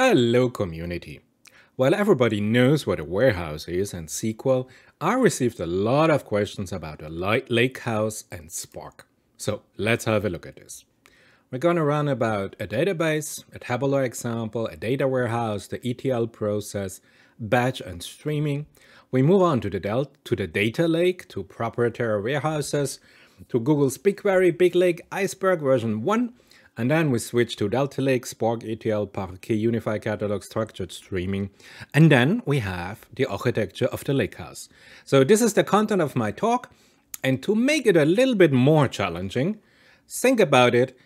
Hello community! While everybody knows what a warehouse is and SQL, I received a lot of questions about Lakehouse and Spark. So let's have a look at this. We're gonna run about a database, a tabular example, a data warehouse, the ETL process, batch and streaming. We move on to the Data Lake, to proprietary warehouses, to Google's BigQuery, Big Lake, Iceberg version 1, and then we switch to Delta Lake, Spark, ETL, Parquet, Unity Catalog, Structured Streaming. And then we have the architecture of the Lakehouse. So this is the content of my talk. And to make it a little bit more challenging, think about it.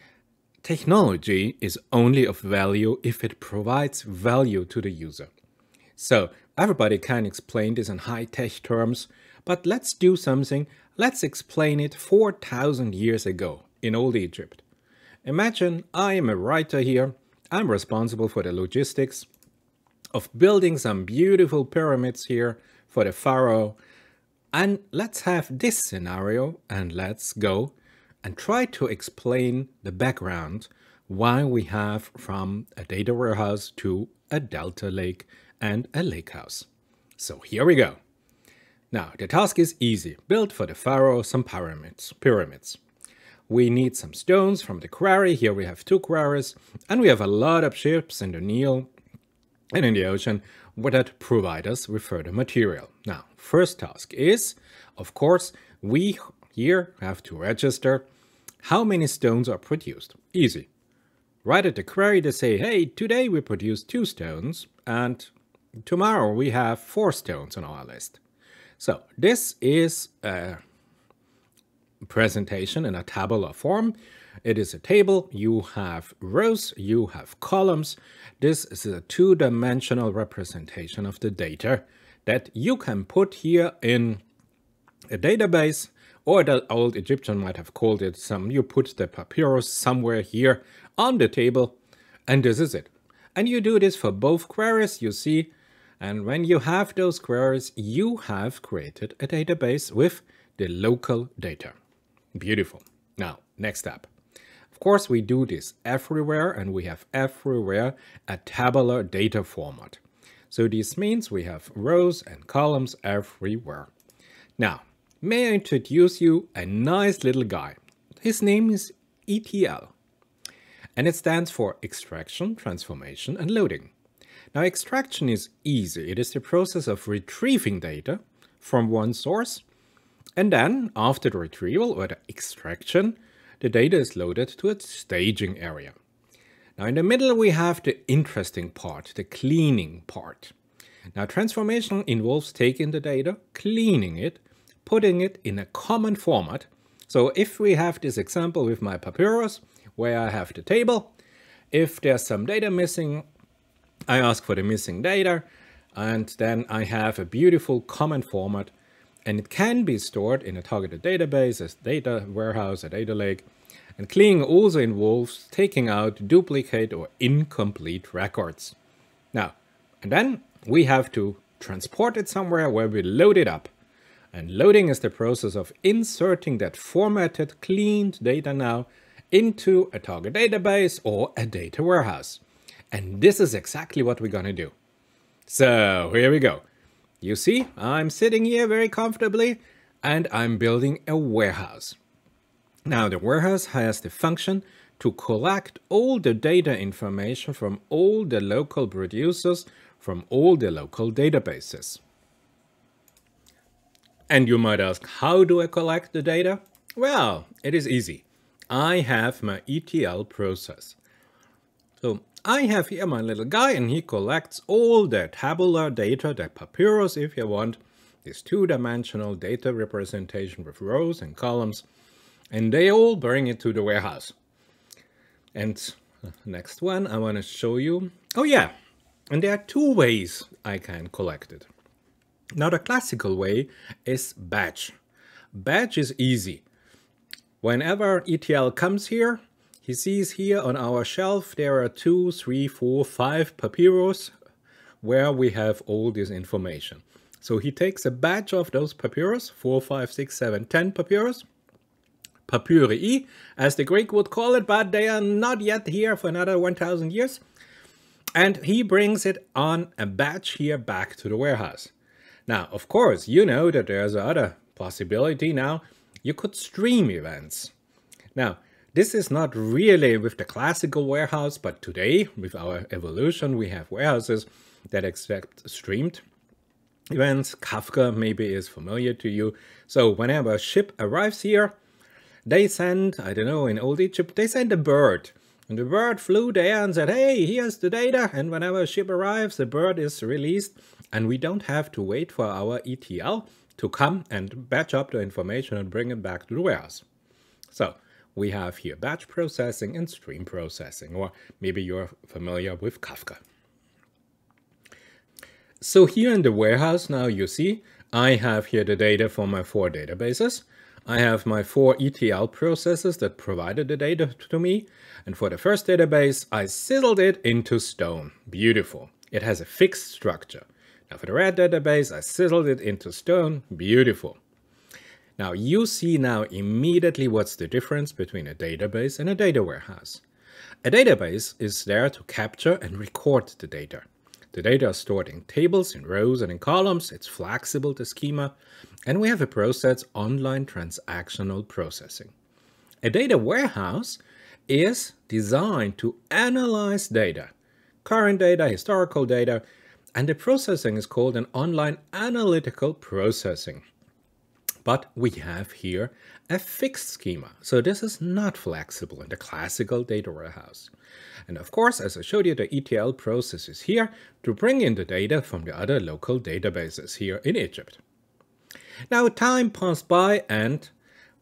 Technology is only of value if it provides value to the user. So everybody can explain this in high-tech terms, but let's do something. Let's explain it 4,000 years ago in old Egypt. Imagine I am a writer here. I'm responsible for the logistics of building some beautiful pyramids here for the pharaoh. And let's have this scenario and let's go and try to explain the background why we have from a data warehouse to a Delta Lake and a Lakehouse. So here we go. Now the task is easy. Build for the pharaoh some pyramids. We need some stones from the quarry. Here we have two quarries, and we have a lot of ships in the Nile and in the ocean that provide us with further material. Now, first task is, of course, we here have to register how many stones are produced. Easy. Right at the query they say, hey, today we produced 2 stones, and tomorrow we have 4 stones on our list. So this is a presentation in a tabular form. It is a table. You have rows, you have columns. This is a two-dimensional representation of the data that you can put here in a database, or the old Egyptian might have called it some, you put the papyrus somewhere here on the table, and this is it. And you do this for both queries, you see, and when you have those queries, you have created a database with the local data. Beautiful. Now, next up. Of course, we do this everywhere, and we have everywhere a tabular data format. So this means we have rows and columns everywhere. Now, may I introduce you a nice little guy. His name is ETL, and it stands for extraction, transformation, and loading. Now, extraction is easy. It is the process of retrieving data from one source, and then, after the retrieval or the extraction, the data is loaded to its staging area. Now in the middle we have the interesting part, the cleaning part. Now transformation involves taking the data, cleaning it, putting it in a common format. So if we have this example with my papyrus, where I have the table, if there's some data missing, I ask for the missing data, and then I have a beautiful common format. And it can be stored in a targeted database, as data warehouse, a data lake. And cleaning also involves taking out duplicate or incomplete records. Now, and then we have to transport it somewhere where we load it up. And loading is the process of inserting that formatted, cleaned data now into a target database or a data warehouse. And this is exactly what we're gonna do. So here we go. You see, I'm sitting here very comfortably and I'm building a warehouse. Now the warehouse has the function to collect all the data information from all the local producers, from all the local databases. And you might ask, how do I collect the data? Well, it is easy. I have my ETL process. So I have here my little guy, and he collects all the tabular data, the papyrus if you want, this two-dimensional data representation with rows and columns, and they all bring it to the warehouse. And next one I want to show you. Oh yeah, and there are two ways I can collect it. Now the classical way is batch. Batch is easy. Whenever ETL comes here, he sees here on our shelf there are 2, 3, 4, 5 papyrus where we have all this information. So he takes a batch of those papyrus, 4, 5, 6, 7, 10 papyrus, papyri as the Greek would call it, but they are not yet here for another 1,000 years. and he brings it on a batch here back to the warehouse. Now, of course, you know that there's another possibility now. You could stream events. Now, this is not really with the classical warehouse, but today, with our evolution, we have warehouses that accept streamed events. Kafka maybe is familiar to you. So whenever a ship arrives here, they send, I don't know, in old Egypt, they send a bird. And the bird flew there and said, hey, here's the data. And whenever a ship arrives, the bird is released. And we don't have to wait for our ETL to come and batch up the information and bring it back to the warehouse. So we have here batch processing and stream processing, or maybe you're familiar with Kafka. So here in the warehouse now you see, I have here the data for my 4 databases. I have my 4 ETL processes that provided the data to me. And for the first database, I sizzled it into stone. Beautiful. It has a fixed structure. Now for the red database, I sizzled it into stone. Beautiful. Now you see now immediately what's the difference between a database and a data warehouse. A database is there to capture and record the data. The data are stored in tables, in rows and in columns. It's flexible, the schema, and we have a process, online transactional processing. A data warehouse is designed to analyze data, current data, historical data, and the processing is called an online analytical processing. But we have here a fixed schema, so this is not flexible in the classical data warehouse. And of course, as I showed you, the ETL process is here to bring in the data from the other local databases here in Egypt. Now time passed by and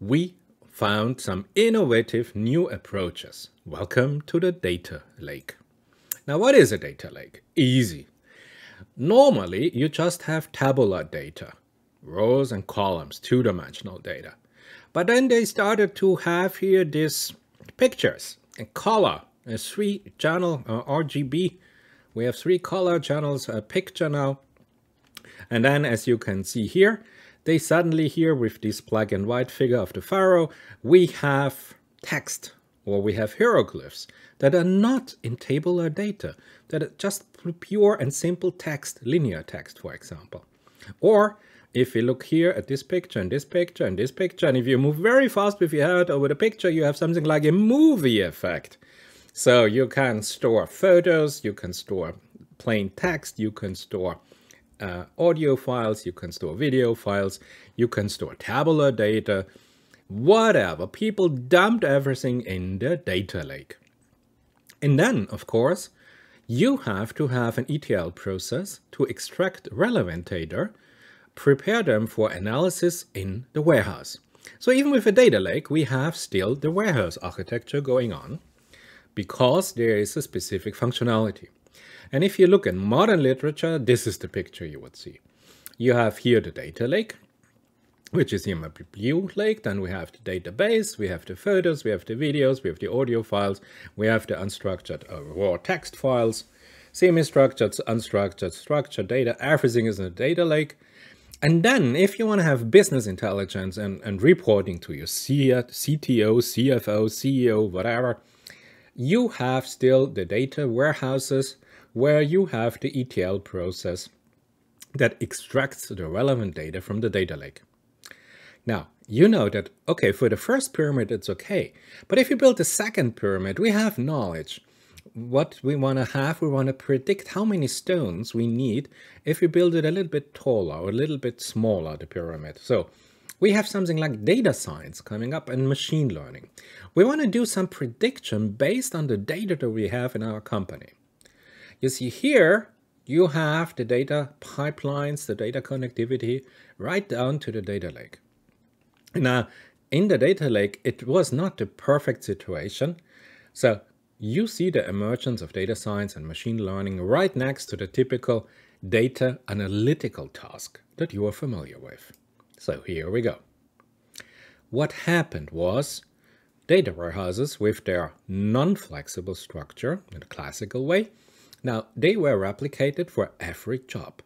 we found some innovative new approaches. Welcome to the data lake. Now what is a data lake? Easy. Normally you just have tabular data. Rows and columns, two-dimensional data. But then they started to have here these pictures and color, a 3-channel RGB. We have 3 color channels a picture now. And then as you can see here, they suddenly here with this black and white figure of the pharaoh, we have text or we have hieroglyphs that are not in tabular data, that are just pure and simple text, linear text, for example. Or if you look here at this picture and this picture and this picture, and if you move very fast with your head over the picture, you have something like a movie effect. So you can store photos, you can store plain text, you can store audio files, you can store video files, you can store tabular data, whatever. People dumped everything in the data lake. And then, of course, you have to have an ETL process to extract relevant data, prepare them for analysis in the warehouse. So even with a data lake, we have still the warehouse architecture going on because there is a specific functionality. And if you look at modern literature, this is the picture you would see. You have here the data lake, which is here my blue lake. Then we have the database, we have the photos, we have the videos, we have the audio files, we have the unstructured raw text files, semi-structured, unstructured, structured data, everything is in the data lake. And then if you want to have business intelligence and reporting to your CTO, CFO, CEO, whatever, you have still the data warehouses where you have the ETL process that extracts the relevant data from the data lake. Now, you know that, okay, for the first pyramid, it's okay. But if you build the second pyramid, we have knowledge. What we want to have, we want to predict how many stones we need if we build it a little bit taller or a little bit smaller, the pyramid. So we have something like data science coming up and machine learning. We want to do some prediction based on the data that we have in our company. You see here, you have the data pipelines, the data connectivity, right down to the data lake. Now, in the data lake, it was not the perfect situation. So you see the emergence of data science and machine learning right next to the typical data analytical task that you are familiar with. So here we go. What happened was data warehouses with their non-flexible structure in a classical way. Now they were replicated for every job.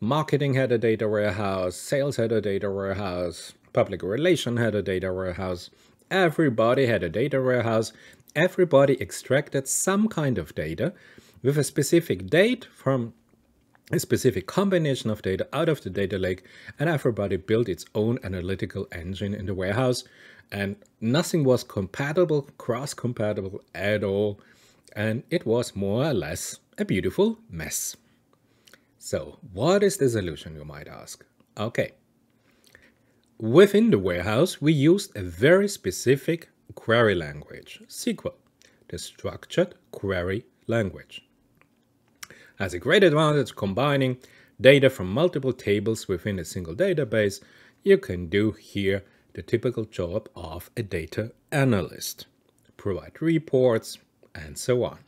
Marketing had a data warehouse, sales had a data warehouse, public relations had a data warehouse. Everybody had a data warehouse. Everybody extracted some kind of data with a specific date from a specific combination of data out of the data lake, and everybody built its own analytical engine in the warehouse, and nothing was compatible, cross-compatible at all, and it was more or less a beautiful mess. So what is the solution, you might ask? Okay. Within the warehouse, we used a very specific query language, SQL, the Structured Query Language. Has a great advantage combining data from multiple tables within a single database. You can do here the typical job of a data analyst, provide reports and so on.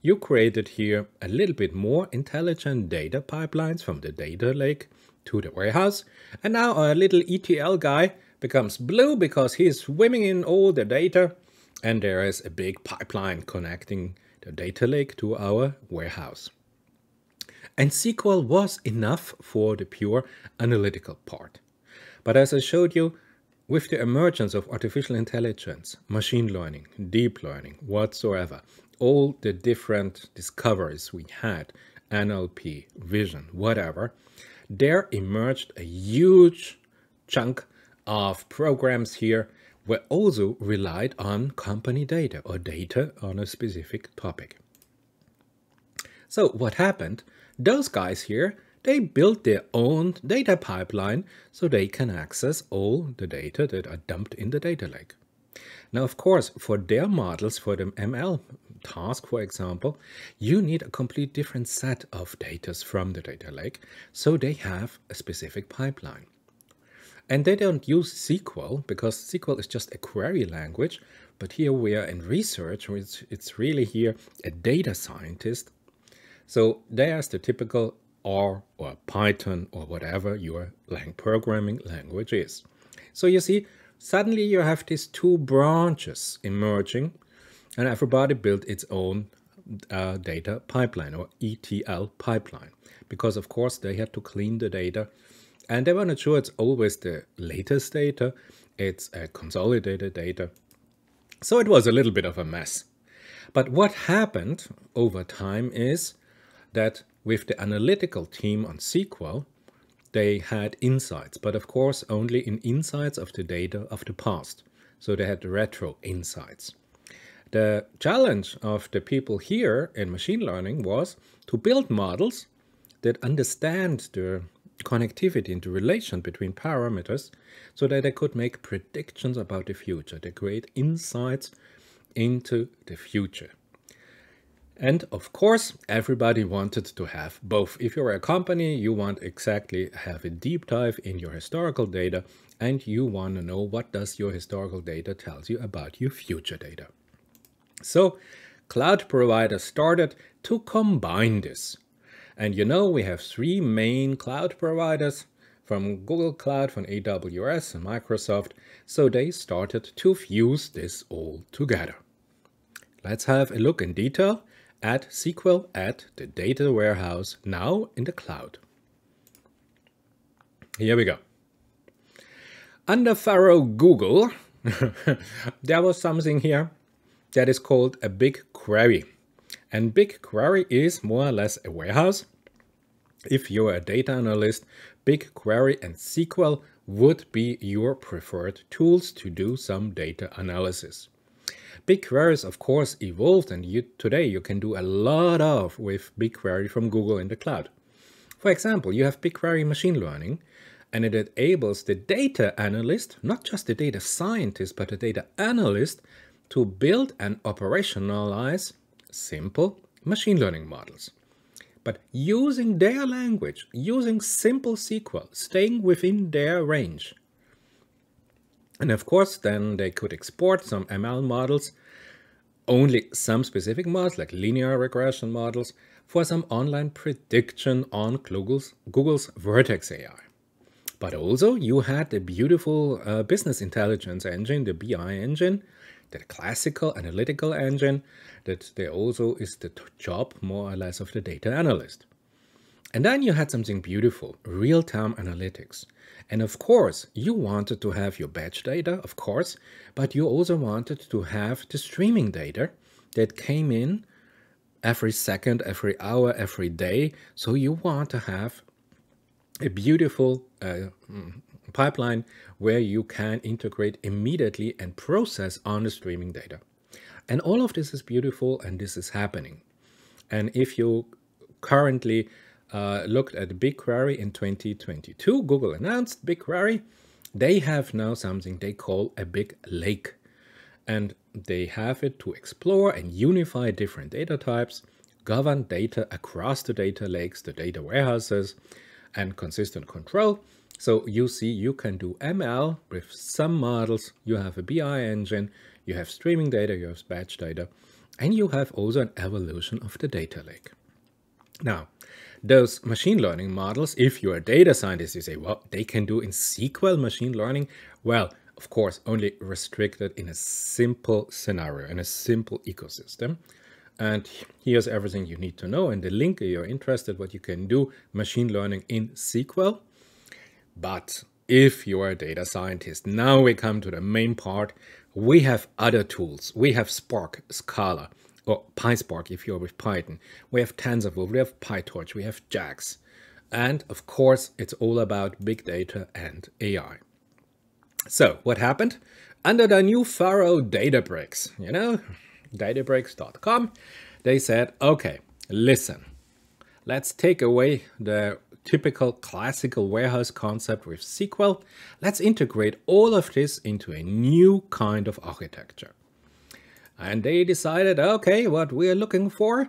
You created here a little bit more intelligent data pipelines from the data lake to the warehouse, and now our little ETL guy becomes blue because he's swimming in all the data, and there is a big pipeline connecting the data lake to our warehouse. And SQL was enough for the pure analytical part. But as I showed you, with the emergence of artificial intelligence, machine learning, deep learning, whatsoever, all the different discoveries we had, NLP, vision, whatever, there emerged a huge chunk of programs here were also relied on company data or data on a specific topic. So what happened? Those guys here, they built their own data pipeline so they can access all the data that are dumped in the data lake. Now, of course, for their models, for the ML task, for example, you need a complete different set of data from the data lake, so they have a specific pipeline. And they don't use SQL because SQL is just a query language, but here we are in research, which it's really here a data scientist. So there's the typical R or Python or whatever your programming language is. So you see, suddenly you have these two branches emerging, and everybody built its own data pipeline or ETL pipeline, because of course they had to clean the data. And they were not sure it's always the latest data, it's a consolidated data. So it was a little bit of a mess. But what happened over time is that with the analytical team on SQL, they had insights, but of course only in insights of the data of the past. So they had retro insights. The challenge of the people here in machine learning was to build models that understand the connectivity and the relation between parameters so that they could make predictions about the future. They create insights into the future. And of course, everybody wanted to have both. If you're a company, you want exactly have a deep dive in your historical data, and you want to know what does your historical data tells you about your future data. So cloud providers started to combine this. And you know, we have three main cloud providers from Google Cloud, from AWS and Microsoft. So they started to fuse this all together. Let's have a look in detail at SQL at the data warehouse now in the cloud. Here we go. Under thorough Google, there was something here that is called a BigQuery. And BigQuery is more or less a warehouse. If you're a data analyst, BigQuery and SQL would be your preferred tools to do some data analysis. BigQuery is of course evolved, and today you can do a lot of with BigQuery from Google in the cloud. For example, you have BigQuery machine learning, and it enables the data analyst, not just the data scientist, but the data analyst to build and operationalize simple machine learning models, but using their language, using simple SQL, staying within their range. And of course, then they could export some ML models, only some specific models like linear regression models, for some online prediction on Google's Vertex AI. But also you had the beautiful business intelligence engine, the BI engine, the classical analytical engine that there also is the job more or less of the data analyst. And then you had something beautiful, real-time analytics. And of course, you wanted to have your batch data, of course, but you also wanted to have the streaming data that came in every second, every hour, every day. So you want to have a beautiful pipeline where you can integrate immediately and process on the streaming data. And all of this is beautiful and this is happening. And if you currently looked at BigQuery in 2022, Google announced BigQuery. They have now something they call a Big Lake, and they have it to explore and unify different data types, govern data across the data lakes, the data warehouses, and consistent control. So you see, you can do ML with some models, you have a BI engine, you have streaming data, you have batch data, and you have also an evolution of the data lake. Now, those machine learning models, if you're a data scientist, you say, well, they can do in SQL machine learning. Well, of course, only restricted in a simple scenario, in a simple ecosystem. And here's everything you need to know. And the link, if you're interested, what you can do, machine learning in SQL. But if you are a data scientist, now we come to the main part. We have other tools. We have Spark, Scala, or PySpark if you're with Python. We have TensorFlow, we have PyTorch, we have JAX. And of course, it's all about big data and AI. So what happened? Under the new pharaoh Databricks, you know, Databricks.com, they said, okay, listen, let's take away the typical classical warehouse concept with SQL. Let's integrate all of this into a new kind of architecture. And they decided, okay, what we're looking for,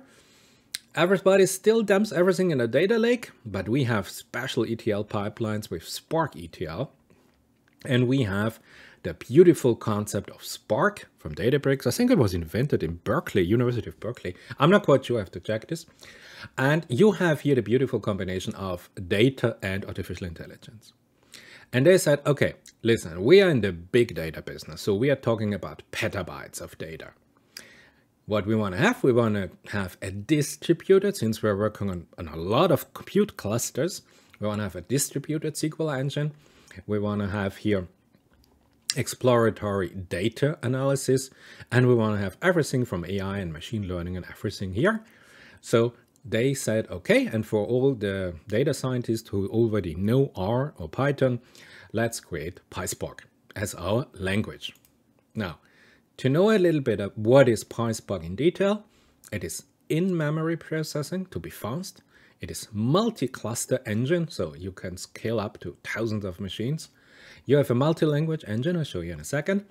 everybody still dumps everything in a data lake, but we have special ETL pipelines with Spark ETL. And we have the beautiful concept of Spark from Databricks. I think it was invented in Berkeley, University of Berkeley. I'm not quite sure, I have to check this. And you have here the beautiful combination of data and artificial intelligence. And they said, okay, listen, we are in the big data business. So we are talking about petabytes of data. What we want to have a distributed, since we're working on a lot of compute clusters, we want to have a distributed SQL engine. We want to have here exploratory data analysis, and we want to have everything from AI and machine learning and everything here. So they said, okay, and for all the data scientists who already know R or Python, let's create PySpark as our language. Now, to know a little bit of what is PySpark in detail, it is in-memory processing to be fast. It is multi-cluster engine, so you can scale up to thousands of machines. You have a multi-language engine, I'll show you in a second.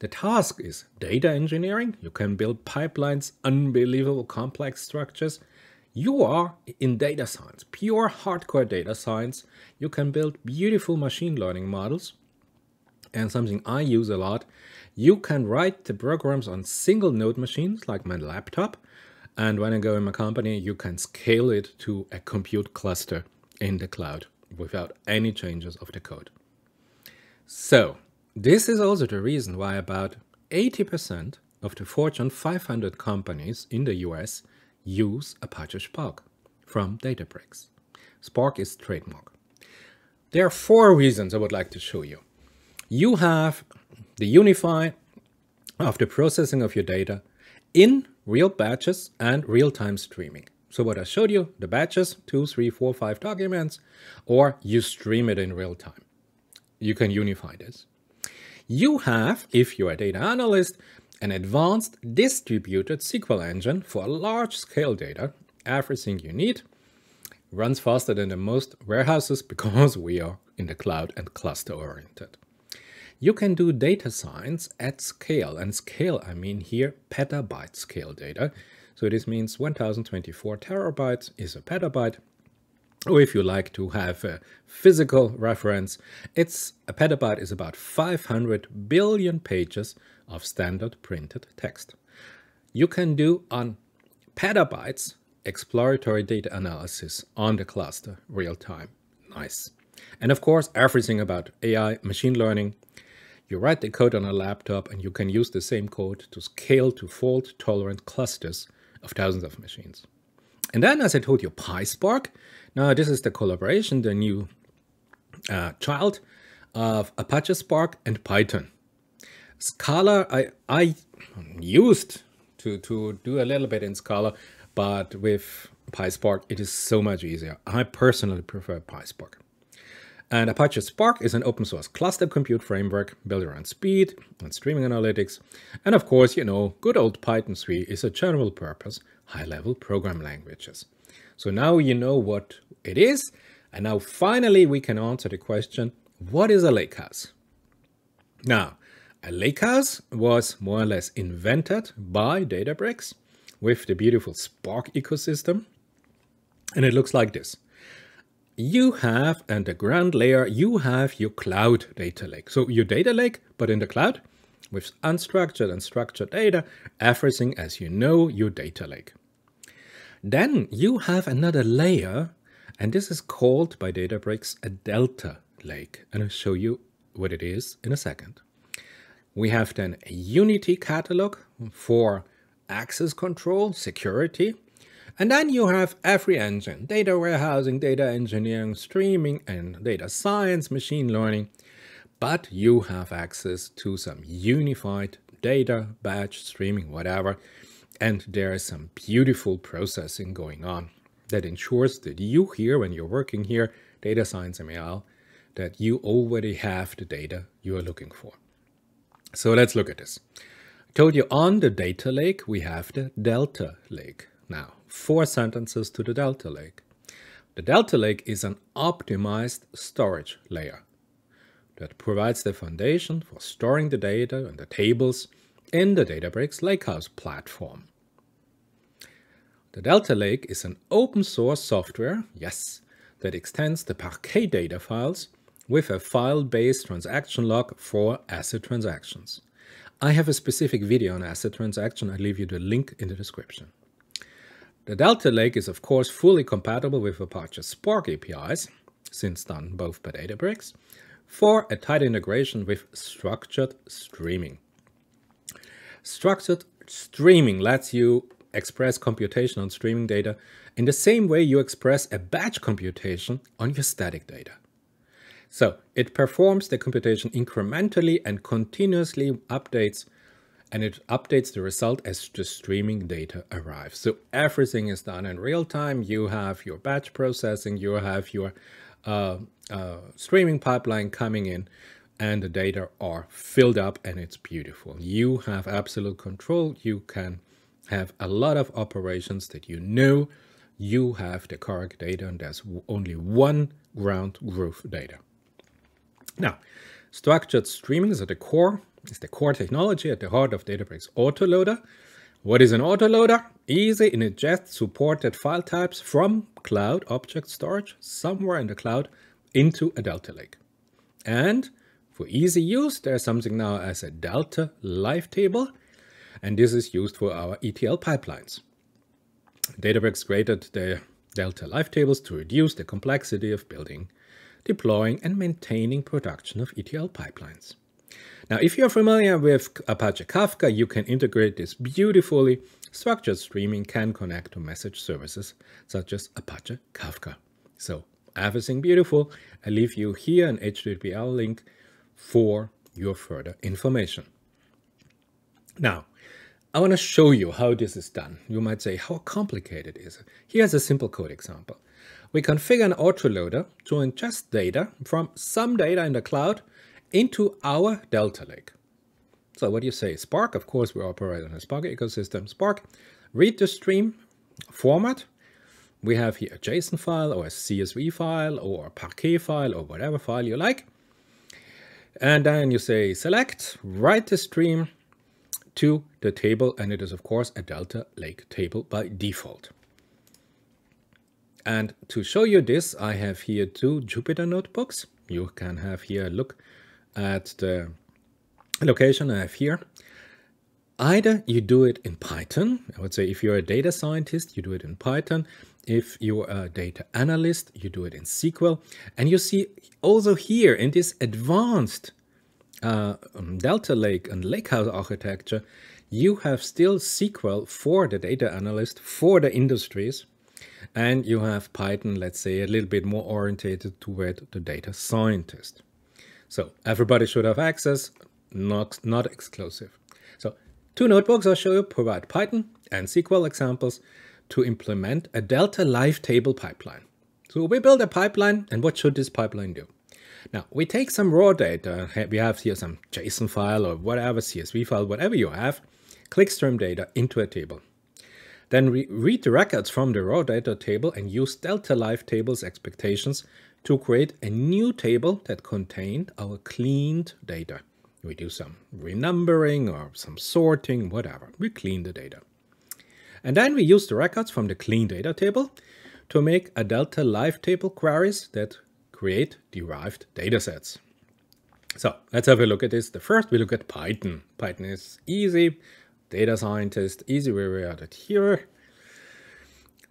The task is data engineering. You can build pipelines, unbelievable complex structures. You are in data science, pure hardcore data science. You can build beautiful machine learning models. And something I use a lot, you can write the programs on single node machines like my laptop. And when I go in my company, you can scale it to a compute cluster in the cloud without any changes of the code. So this is also the reason why about 80% of the Fortune 500 companies in the US use Apache Spark from Databricks. Spark is trademark. There are four reasons I would like to show you. You have the unify of the processing of your data in real batches and real-time streaming. So what I showed you, the batches, 2, 3, 4, 5 documents, or you stream it in real time. You can unify this. You have, if you're a data analyst, an advanced distributed SQL engine for large-scale data. Everything you need runs faster than the most warehouses because we are in the cloud and cluster-oriented. You can do data science at scale, and scale, I mean here petabyte scale data. So this means 1024 terabytes is a petabyte. Or if you like to have a physical reference, it's a petabyte is about 500 billion pages of standard printed text. You can do on petabytes exploratory data analysis on the cluster real time. Nice. And of course, everything about AI, machine learning. You write the code on a laptop and you can use the same code to scale to fault-tolerant clusters of thousands of machines. And then, as I told you, PySpark. Now, this is the collaboration, the new child of Apache Spark and Python. Scala, I used to do a little bit in Scala, But with PySpark, it is so much easier. I personally prefer PySpark. And Apache Spark is an open source cluster compute framework built around speed and streaming analytics. And of course, you know, good old Python 3 is a general purpose, high level program languages. So now you know what it is. And now finally, we can answer the question, what is a lakehouse? Now, a lakehouse was more or less invented by Databricks with the beautiful Spark ecosystem. And it looks like this. You have, and the ground layer, you have your cloud data lake. So your data lake, but in the cloud, with unstructured and structured data, everything as you know, your data lake. Then you have another layer, and this is called by Databricks a Delta Lake. And I'll show you what it is in a second. We have then a Unity Catalog for access control, security. And then you have every engine, data warehousing, data engineering, streaming, and data science, machine learning. But you have access to some unified data, batch, streaming, whatever. And there is some beautiful processing going on that ensures that you here, when you're working here, data science ML, that you already have the data you are looking for. So let's look at this. I told you on the data lake, we have the Delta Lake. Now, 4 sentences to the Delta Lake. The Delta Lake is an optimized storage layer that provides the foundation for storing the data and the tables in the Databricks Lakehouse platform. The Delta Lake is an open source software, yes, that extends the Parquet data files with a file-based transaction log for ACID transactions. I have a specific video on ACID transaction. I'll leave you the link in the description. The Delta Lake is of course fully compatible with Apache Spark APIs, since done both by Databricks, for a tight integration with Structured Streaming. Structured Streaming lets you express computation on streaming data in the same way you express a batch computation on your static data. So it performs the computation incrementally and continuously updates, and it updates the result as the streaming data arrives. So everything is done in real time. You have your batch processing, you have your streaming pipeline coming in, and the data are filled up, and it's beautiful. You have absolute control. You can have a lot of operations that you know you have the correct data, and there's only one ground truth data. Now, structured streaming is at the core. It's the core technology at the heart of Databricks Autoloader. What is an autoloader? Easy, it ingests supported file types from cloud object storage somewhere in the cloud into a Delta Lake. And for easy use, there's something now as a Delta Live Table, and this is used for our ETL pipelines. Databricks created the Delta Live Tables to reduce the complexity of building, deploying, and maintaining production of ETL pipelines. Now, if you're familiar with Apache Kafka, you can integrate this beautifully. Structured streaming can connect to message services such as Apache Kafka. So everything beautiful. I leave you here an HTTPL link for your further information. Now, I want to show you how this is done. You might say, how complicated is it? Here's a simple code example. We configure an autoloader to ingest data from some data in the cloud into our Delta Lake. So what do you say? Spark, of course, we operate on a Spark ecosystem. Spark, read the stream format. We have here a JSON file or a CSV file or a Parquet file or whatever file you like. And then you say select, write the stream to the table, and it is, of course, a Delta Lake table by default. And to show you this, I have here 2 Jupyter notebooks. You can have here a look at the location I have here. Either you do it in Python. I would say if you're a data scientist, you do it in Python. If you're a data analyst, you do it in SQL. And you see also here in this advanced Delta Lake and Lakehouse architecture, you have still SQL for the data analyst, for the industries. And you have Python, let's say, a little bit more orientated toward the data scientist. So everybody should have access, not exclusive. So 2 notebooks I'll show you provide Python and SQL examples to implement a Delta Live Table pipeline. So we build a pipeline, and what should this pipeline do? Now, we take some raw data. We have here some JSON file or whatever, CSV file, whatever you have, clickstream data into a table. Then we read the records from the raw data table and use Delta Live Tables expectations to create a new table that contained our cleaned data. We do some renumbering or some sorting, whatever. We clean the data. And then we use the records from the clean data table to make a Delta Live Table queries that create derived datasets. So let's have a look at this. First, we look at Python. Python is easy. Data scientist, easy. We add it here.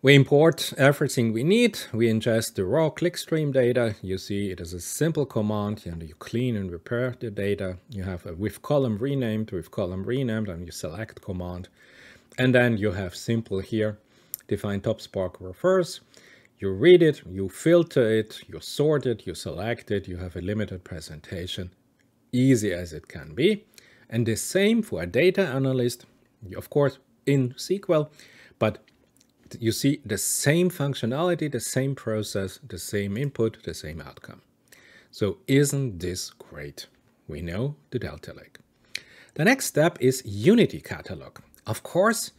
We import everything we need. We ingest the raw clickstream data. You see it is a simple command, and you clean and repair the data. You have a with column renamed, and you select command. And then you have simple here, define top spark refers. You read it, you filter it, you sort it, you select it, you have a limited presentation, easy as it can be. And the same for a data analyst, of course, in SQL, but you see the same functionality, the same process, the same input, the same outcome. So isn't this great? We know the Delta Lake. The next step is Unity Catalog. Of course,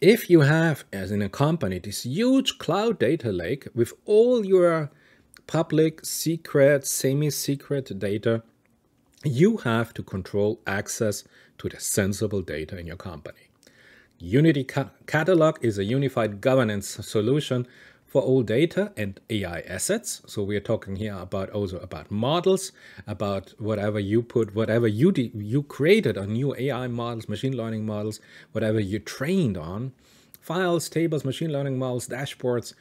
if you have, as in a company, this huge cloud data lake with all your public, secret, semi-secret data, you have to control access to the sensible data in your company. Unity Catalog is a unified governance solution for all data and AI assets. So we are talking here about also about models, about whatever you put, whatever you created on new AI models, machine learning models, whatever you trained on, files, tables, machine learning models, dashboards,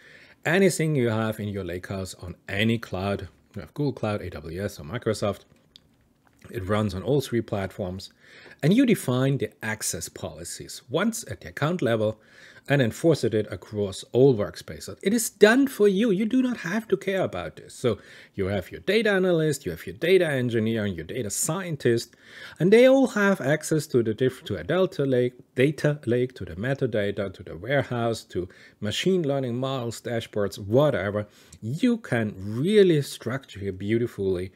anything you have in your Lakehouse on any cloud. You have Google Cloud, AWS, or Microsoft. It runs on all three platforms, and you define the access policies once at the account level and enforce it across all workspaces. It is done for you. You do not have to care about this. So you have your data analyst, you have your data engineer, and your data scientist, and they all have access to the Delta Lake, to the metadata, to the warehouse, to machine learning models, dashboards, whatever. You can really structure it beautifully.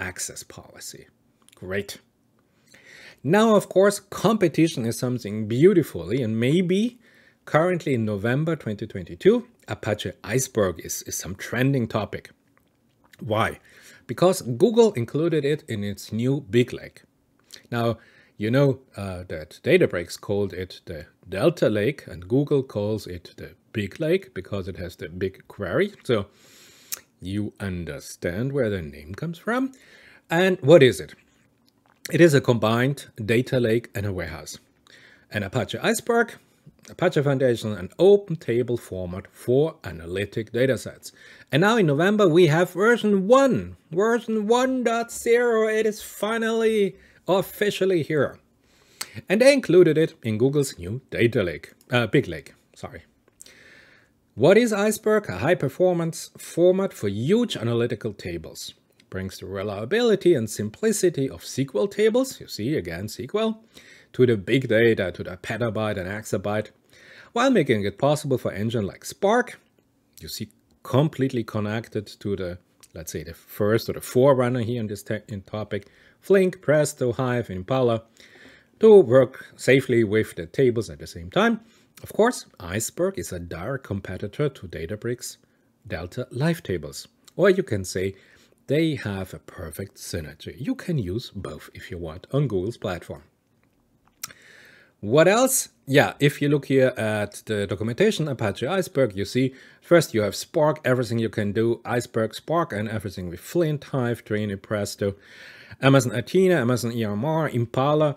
Access policy. Great. Now, of course, competition is something beautifully, and maybe currently in November 2022, Apache Iceberg is some trending topic. Why? Because Google included it in its new Big Lake. Now, you know that Databricks called it the Delta Lake, and Google calls it the Big Lake because it has the BigQuery. So you understand where the name comes from. And what is it? It is a combined data lake and a warehouse. An Apache Iceberg, Apache Foundation, an open table format for analytic datasets. And now in November, we have version 1, version 1.0. It is finally officially here. And they included it in Google's new data lake, Big Lake, sorry. What is Iceberg? A high-performance format for huge analytical tables. Brings the reliability and simplicity of SQL tables, you see again SQL, to the big data, to the petabyte and exabyte, while making it possible for engines like Spark, you see completely connected to the, let's say, the first or the forerunner here in this topic, Flink, Presto, Hive, Impala, to work safely with the tables at the same time. Of course, Iceberg is a direct competitor to Databricks Delta Live Tables. Or you can say they have a perfect synergy. You can use both if you want on Google's platform. What else? Yeah, if you look here at the documentation, Apache Iceberg, you see first you have Spark, everything you can do, Iceberg, Spark, and everything with Flint, Hive, Trino, Presto, Amazon Athena, Amazon EMR, Impala.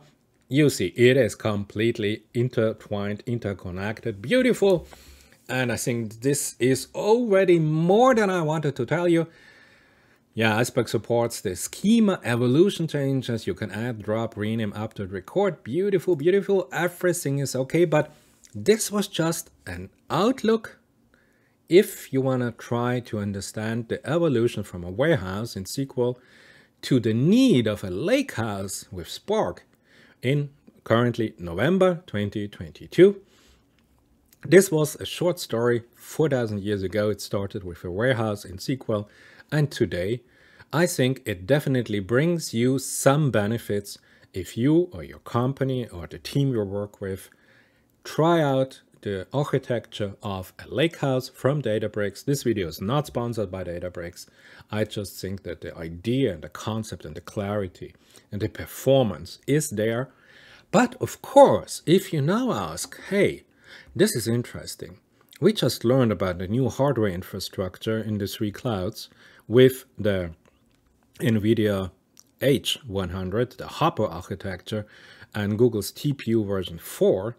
You see, it is completely intertwined, interconnected, beautiful. And I think this is already more than I wanted to tell you. Yeah, Iceberg supports the schema evolution changes. You can add, drop, rename, update, record. Beautiful, beautiful. Everything is okay. But this was just an outlook. If you want to try to understand the evolution from a warehouse in SQL to the need of a lakehouse with Spark, in currently November 2022. This was a short story. 4,000 years ago it started with a warehouse in SQL, and today I think it definitely brings you some benefits if you or your company or the team you work with try out the architecture of a Lakehouse from Databricks. This video is not sponsored by Databricks. I just think that the idea and the concept and the clarity and the performance is there. But of course, if you now ask, hey, this is interesting. We just learned about the new hardware infrastructure in the three clouds with the NVIDIA H100, the Hopper architecture, and Google's TPU version 4,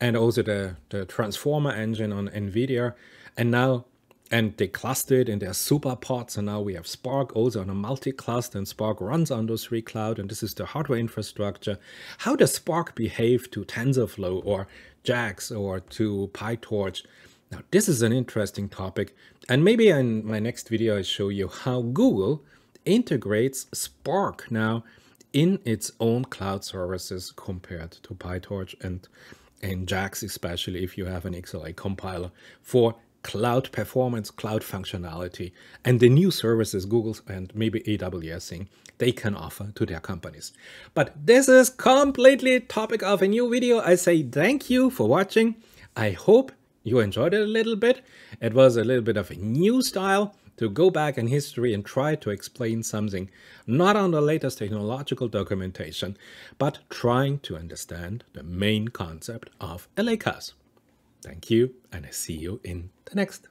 and also the transformer engine on NVIDIA. And they clustered in their super pods, and now we have Spark also on a multi-cluster, and Spark runs on those three cloud, and this is the hardware infrastructure. How does Spark behave to TensorFlow or JAX or to PyTorch? Now, this is an interesting topic, and maybe in my next video I show you how Google integrates Spark now in its own cloud services compared to PyTorch and JAX, especially if you have an XLA compiler for cloud performance, cloud functionality, and the new services Google and maybe AWSing they can offer to their companies. But this is completely topic of a new video. I say thank you for watching. I hope you enjoyed it a little bit. It was a little bit of a new style to go back in history and try to explain something not on the latest technological documentation, but trying to understand the main concept of a Lakehouse. Thank you, and I see you in the next